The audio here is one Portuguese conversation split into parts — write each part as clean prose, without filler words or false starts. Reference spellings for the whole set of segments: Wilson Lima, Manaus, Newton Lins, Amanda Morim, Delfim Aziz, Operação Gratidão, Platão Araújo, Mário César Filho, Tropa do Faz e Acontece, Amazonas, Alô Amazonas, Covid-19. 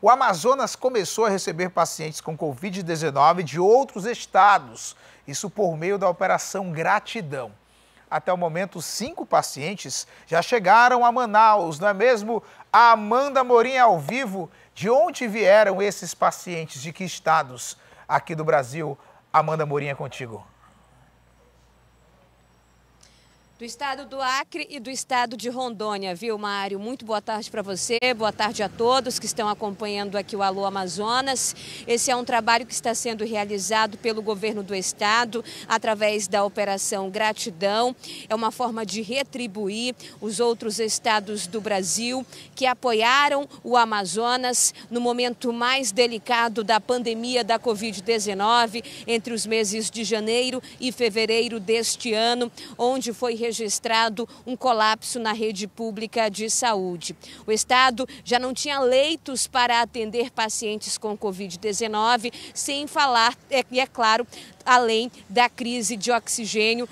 o Amazonas começou a receber pacientes com Covid-19 de outros estados, isso por meio da Operação Gratidão. Até o momento, 5 pacientes já chegaram a Manaus, não é mesmo? A Amanda Morim ao vivo, de onde vieram esses pacientes, de que estados aqui do Brasil? Amanda Morim, é contigo. Do estado do Acre e do estado de Rondônia, viu, Mário? Muito boa tarde para você, boa tarde a todos que estão acompanhando aqui o Alô Amazonas. Esse é um trabalho que está sendo realizado pelo governo do estado através da Operação Gratidão. É uma forma de retribuir os outros estados do Brasil que apoiaram o Amazonas no momento mais delicado da pandemia da Covid-19, entre os meses de janeiro e fevereiro deste ano, onde foi registrado um colapso na rede pública de saúde. O estado já não tinha leitos para atender pacientes com Covid-19, sem falar, é claro, além da crise de oxigênio,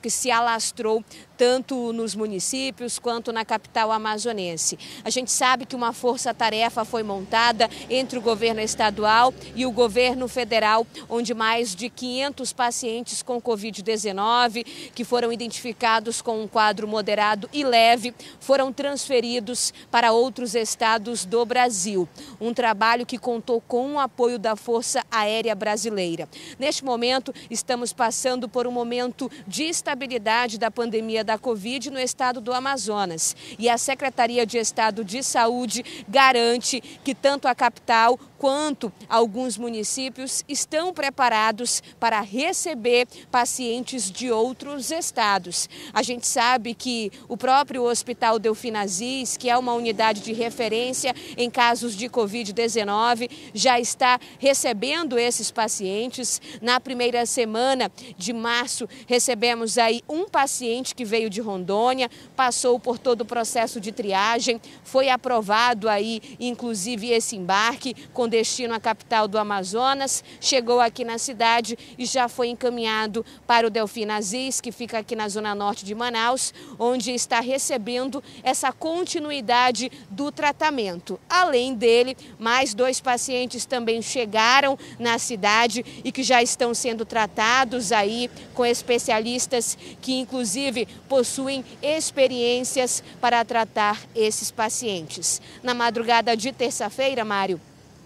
que se alastrou tanto nos municípios quanto na capital amazonense. A gente sabe que uma força-tarefa foi montada entre o governo estadual e o governo federal, onde mais de 500 pacientes com Covid-19, que foram identificados com um quadro moderado e leve, foram transferidos para outros estados do Brasil. Um trabalho que contou com o apoio da Força Aérea Brasileira. Neste momento, estamos passando por um momento de estabilidade da pandemia da Covid no estado do Amazonas. E a Secretaria de Estado de Saúde garante que tanto a capital quanto alguns municípios estão preparados para receber pacientes de outros estados. A gente sabe que o próprio Hospital Delfim Aziz, que é uma unidade de referência em casos de Covid-19, já está recebendo esses pacientes. Na primeira semana de março, recebemos aí um paciente que veio de Rondônia, passou por todo o processo de triagem, foi aprovado aí, inclusive, esse embarque com destino à capital do Amazonas, chegou aqui na cidade e já foi encaminhado para o Delfim Aziz, que fica aqui na zona norte de Manaus, onde está recebendo essa continuidade do tratamento. Além dele, mais 2 pacientes também chegaram na cidade e que já estão sendo tratados aí com especialistas que inclusive possuem experiências para tratar esses pacientes. Na madrugada de terça-feira, Mário,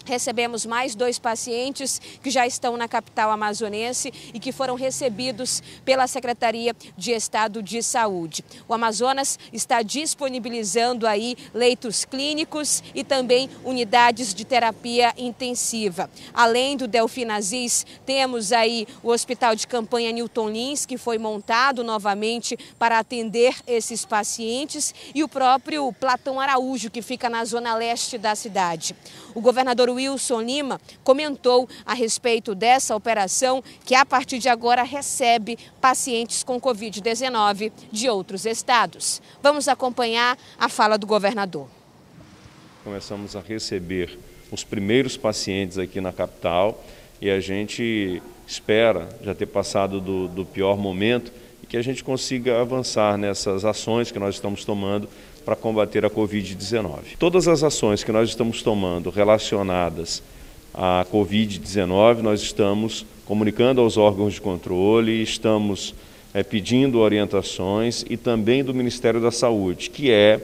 recebemos mais 2 pacientes que já estão na capital amazonense e que foram recebidos pela Secretaria de Estado de Saúde. O Amazonas está disponibilizando aí leitos clínicos e também unidades de terapia intensiva. Além do Delfim Aziz, temos aí o Hospital de Campanha Newton Lins, que foi montado novamente para atender esses pacientes, e o próprio Platão Araújo, que fica na zona leste da cidade. O governador Wilson Lima comentou a respeito dessa operação que a partir de agora recebe pacientes com Covid-19 de outros estados. Vamos acompanhar a fala do governador. Começamos a receber os primeiros pacientes aqui na capital e a gente espera já ter passado do pior momento e que a gente consiga avançar nessas ações que nós estamos tomando para combater a Covid-19. Todas as ações que nós estamos tomando relacionadas à Covid-19, nós estamos comunicando aos órgãos de controle, estamos pedindo orientações e também do Ministério da Saúde, que é,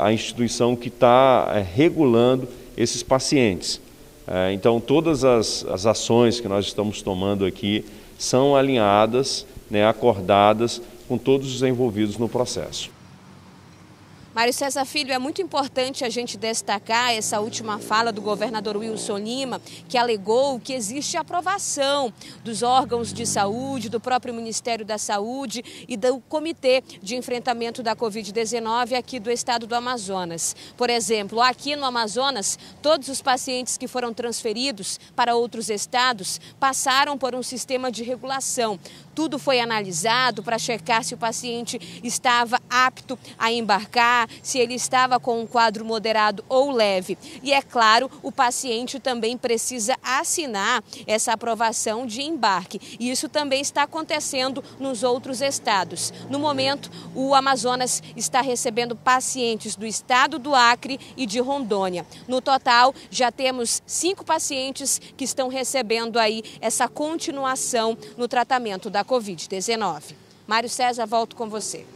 a instituição que está regulando esses pacientes. Então, todas as ações que nós estamos tomando aqui são alinhadas, né, acordadas com todos os envolvidos no processo. Mário César Filho, é muito importante a gente destacar essa última fala do governador Wilson Lima, que alegou que existe aprovação dos órgãos de saúde, do próprio Ministério da Saúde e do Comitê de Enfrentamento da Covid-19 aqui do estado do Amazonas. Por exemplo, aqui no Amazonas, todos os pacientes que foram transferidos para outros estados passaram por um sistema de regulação. tudo foi analisado para checar se o paciente estava apto a embarcar, se ele estava com um quadro moderado ou leve. E é claro, o paciente também precisa assinar essa aprovação de embarque. E isso também está acontecendo nos outros estados. No momento, o Amazonas está recebendo pacientes do estado do Acre e de Rondônia. No total, já temos 5 pacientes que estão recebendo aí essa continuação no tratamento da Covid-19. Mário César, volto com você.